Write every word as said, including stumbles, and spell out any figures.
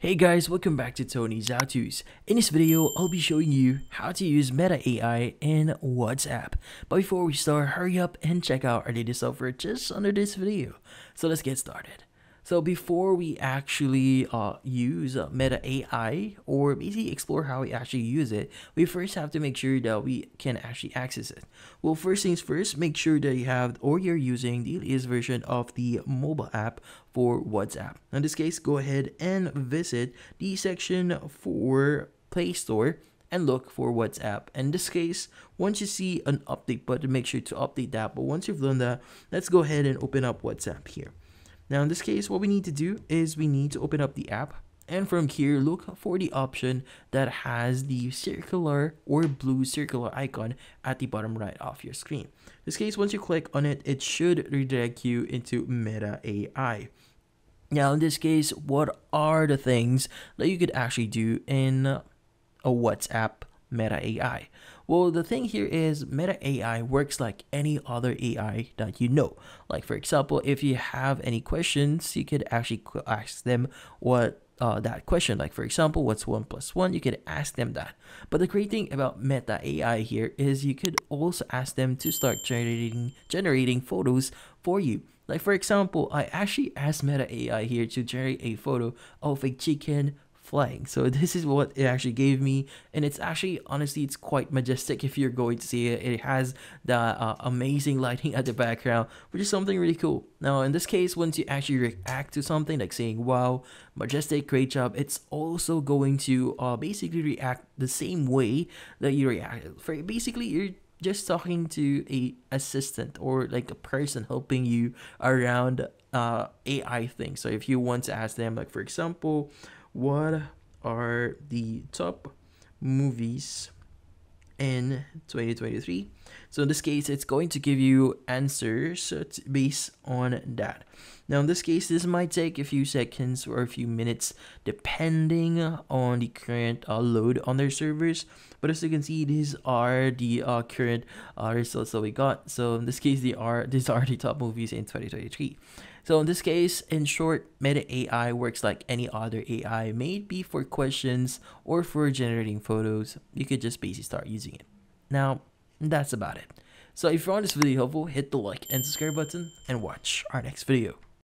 Hey guys, welcome back to Tony's HowTos. In this video, I'll be showing you how to use Meta A I in WhatsApp. But before we start, hurry up and check out our latest software just under this video. So let's get started. So before we actually uh, use uh, Meta A I or basically explore how we actually use it, we first have to make sure that we can actually access it. Well, first things first, make sure that you have or you're using the latest version of the mobile app for WhatsApp. In this case, go ahead and visit the section for Play Store and look for WhatsApp. In this case, once you see an update button, make sure to update that. But once you've done that, let's go ahead and open up WhatsApp here. Now in this case, what we need to do is we need to open up the app, and from here look for the option that has the circular or blue circular icon at the bottom right of your screen. In this case, once you click on it, it should redirect you into Meta A I. Now in this case, what are the things that you could actually do in a WhatsApp Meta A I? Well, the thing here is Meta A I works like any other A I that you know. Like for example, if you have any questions, you could actually ask them what uh, that question. Like for example, what's one plus one? You could ask them that. But the great thing about Meta A I here is you could also ask them to start generating generating photos for you. Like for example, I actually asked Meta A I here to generate a photo of a chicken flying. So this is what it actually gave me, and it's actually honestly it's quite majestic if you're going to see it. It has the uh, amazing lighting at the background, which is something really cool. Now in this case, once you actually react to something like saying wow, majestic, great job, it's also going to uh, basically react the same way that you react. For basically you're just talking to a assistant or like a person helping you around uh, A I things. So if you want to ask them, like for example, what are the top movies in twenty twenty-three? So in this case, it's going to give you answers based on that. Now in this case, this might take a few seconds or a few minutes depending on the current uh, load on their servers. But as you can see, these are the uh, current uh, results that we got. So in this case, they are these are the top movies in twenty twenty-three. So in this case, in short, Meta A I works like any other A I, maybe for questions or for generating photos. You could just basically start using it. Now, that's about it. So if you found this video helpful, hit the like and subscribe button and watch our next video.